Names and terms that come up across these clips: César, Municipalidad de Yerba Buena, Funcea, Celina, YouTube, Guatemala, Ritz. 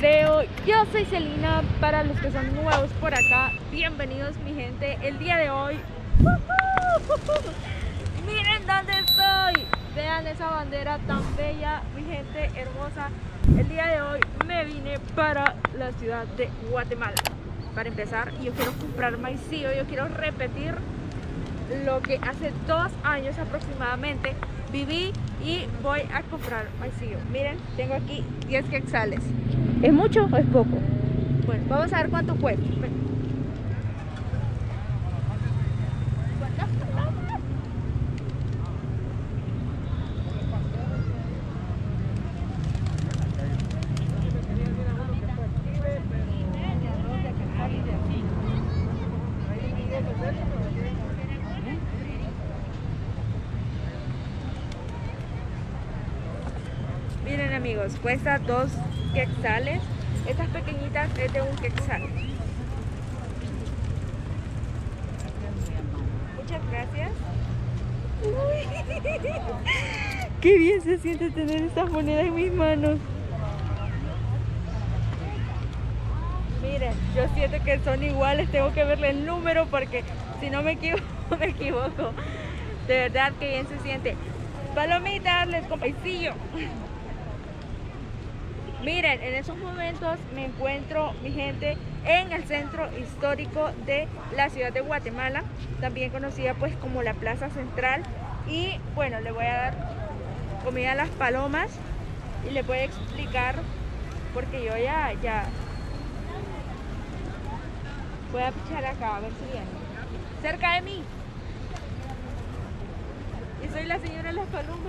video. Yo soy Celina, para los que son nuevos por acá, bienvenidos mi gente. El día de hoy, miren dónde estoy, vean esa bandera tan bella, mi gente hermosa. El día de hoy me vine para la ciudad de Guatemala. Para empezar, yo quiero comprar maicillo, yo quiero repetir lo que hace 2 años aproximadamente viví, y voy a comprar maicillo. Miren, tengo aquí 10 quetzales. ¿Es mucho o es poco? Bueno, vamos a ver cuánto cuesta. Miren amigos, cuesta 2 quetzales. Estas pequeñitas es de 1 quetzal. Muchas gracias. Uy, qué bien se siente tener estas monedas en mis manos. Miren, yo siento que son iguales, tengo que verle el número porque si no me equivoco. De verdad que bien se siente. Palomitas, les con maicillo. Miren, en esos momentos me encuentro, mi gente, en el centro histórico de la ciudad de Guatemala, también conocida pues como la Plaza Central. Y bueno, le voy a dar comida a las palomas y les voy a explicar, porque yo ya voy a pichar acá, a ver si viene cerca de mí. Y soy la señora de las palomas.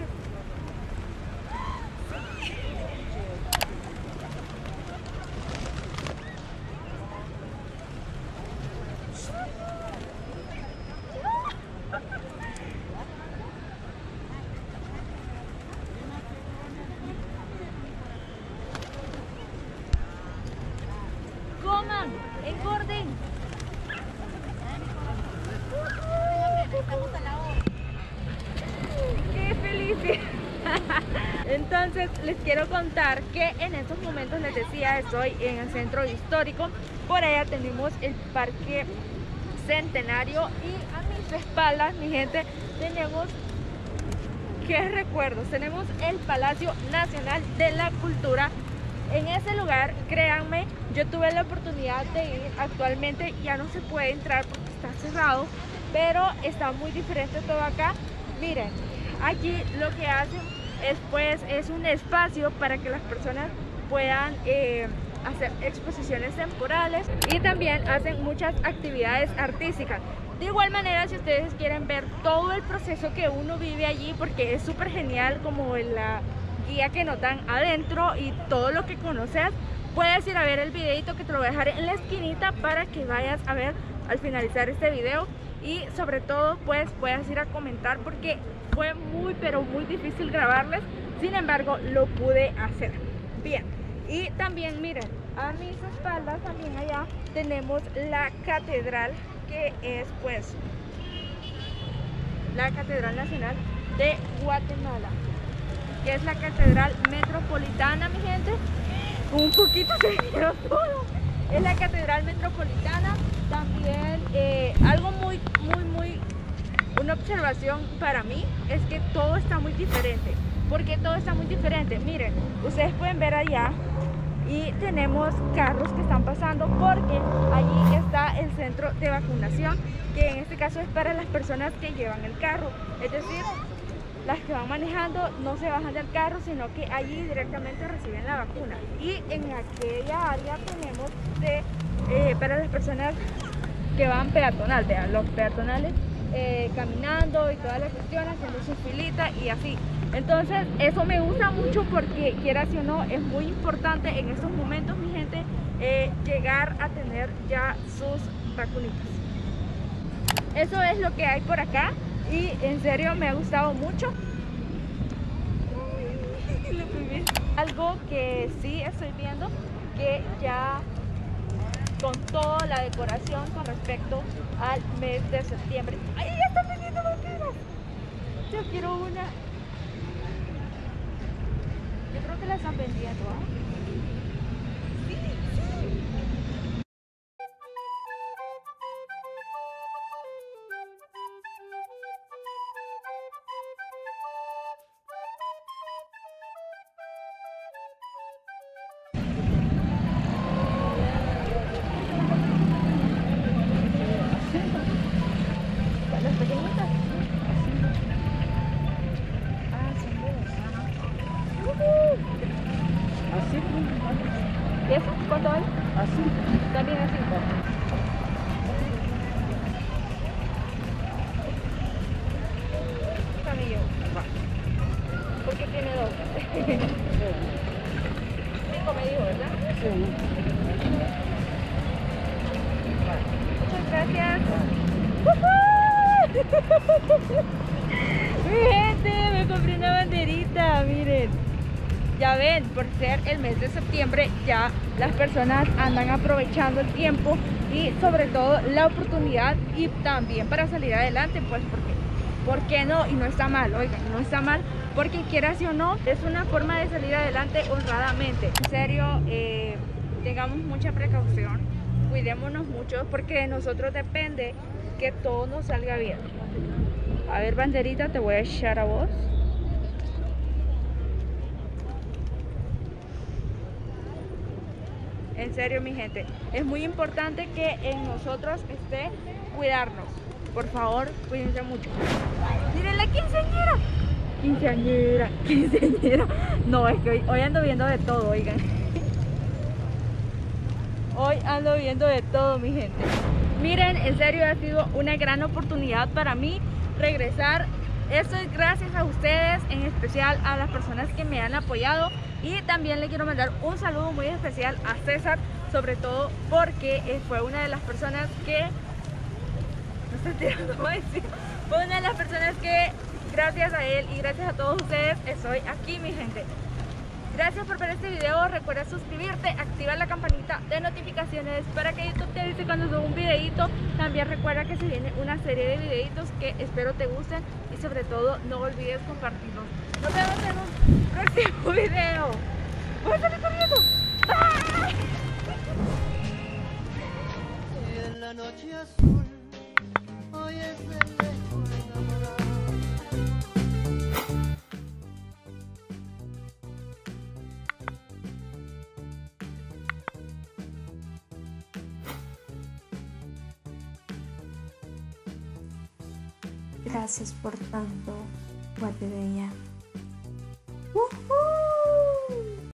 Sí. Coman, engorden. ¡Qué felicidad! Entonces les quiero contar que en estos momentos, les decía, estoy en el centro histórico. Por allá tenemos el Parque Centenario y a mis espaldas, mi gente, tenemos, qué recuerdos, tenemos el Palacio Nacional de la Cultura. En ese lugar, créanme, yo tuve la oportunidad de ir. Actualmente ya no se puede entrar porque está cerrado, pero está muy diferente todo acá. Miren, aquí lo que hacen es pues es un espacio para que las personas puedan hacer exposiciones temporales, y también hacen muchas actividades artísticas. De igual manera, si ustedes quieren ver todo el proceso que uno vive allí, porque es súper genial como la guía que nos dan adentro y todo lo que conoces, puedes ir a ver el videito que te lo voy a dejar en la esquinita para que vayas a ver al finalizar este video. Y sobre todo pues puedas ir a comentar, porque fue muy pero muy difícil grabarles, sin embargo lo pude hacer bien. Y también miren, a mis espaldas también allá tenemos la catedral, que es pues la Catedral Nacional de Guatemala, que es la Catedral Metropolitana, mi gente. Un poquito se quedó todo. Es la Catedral Metropolitana. También algo muy una observación para mí es que todo está muy diferente. ¿Por qué todo está muy diferente? Miren, ustedes pueden ver allá, y tenemos carros que están pasando porque allí está el centro de vacunación, que en este caso es para las personas que llevan el carro, es decir, las que van manejando no se bajan del carro, sino que allí directamente reciben la vacuna. Y en aquella área tenemos para las personas que van peatonal, vean, los peatonales caminando y todas las cuestiones, haciendo su filita y así. Entonces eso me gusta mucho porque, quieras o no, es muy importante en estos momentos, mi gente, llegar a tener ya sus vacunitas. Eso es lo que hay por acá. Y en serio me ha gustado mucho. Algo que sí estoy viendo, que ya con toda la decoración con respecto al mes de septiembre. ¡Ay, ya están vendiendo vaqueras! Yo quiero una. Yo creo que la están vendiendo, ¿eh? Muchas gracias. Mi gente, me compré una banderita, miren. Ya ven, por ser el mes de septiembre, ya las personas andan aprovechando el tiempo y sobre todo la oportunidad, y también para salir adelante, pues porque ¿por qué no? Y no está mal, oigan, no está mal, porque quieras o no, es una forma de salir adelante honradamente. En serio, tengamos mucha precaución, cuidémonos mucho, porque de nosotros depende que todo nos salga bien. A ver, banderita, te voy a echar a vos. En serio, mi gente, es muy importante que en nosotros esté cuidarnos. Por favor, cuídense mucho. ¡Miren la quinceañera! Quinceañera, quinceañera. No, es que hoy ando viendo de todo, oigan. Hoy ando viendo de todo, mi gente. Miren, en serio, ha sido una gran oportunidad para mí regresar. Esto es gracias a ustedes, en especial a las personas que me han apoyado. Y también le quiero mandar un saludo muy especial a César, sobre todo porque fue una de las personas que... Fue una de las personas que, gracias a él y gracias a todos ustedes, estoy aquí, mi gente. Gracias por ver este video. Recuerda suscribirte, activa la campanita de notificaciones para que YouTube te avise cuando suba un videito. También recuerda que se viene una serie de videitos que espero te gusten, y sobre todo no olvides compartirlos. Nos vemos en un próximo video. Voy a salir corriendo. Bye. En la noche azul. Hoy es el mejor enamorado. Gracias por tanto, Guatemala.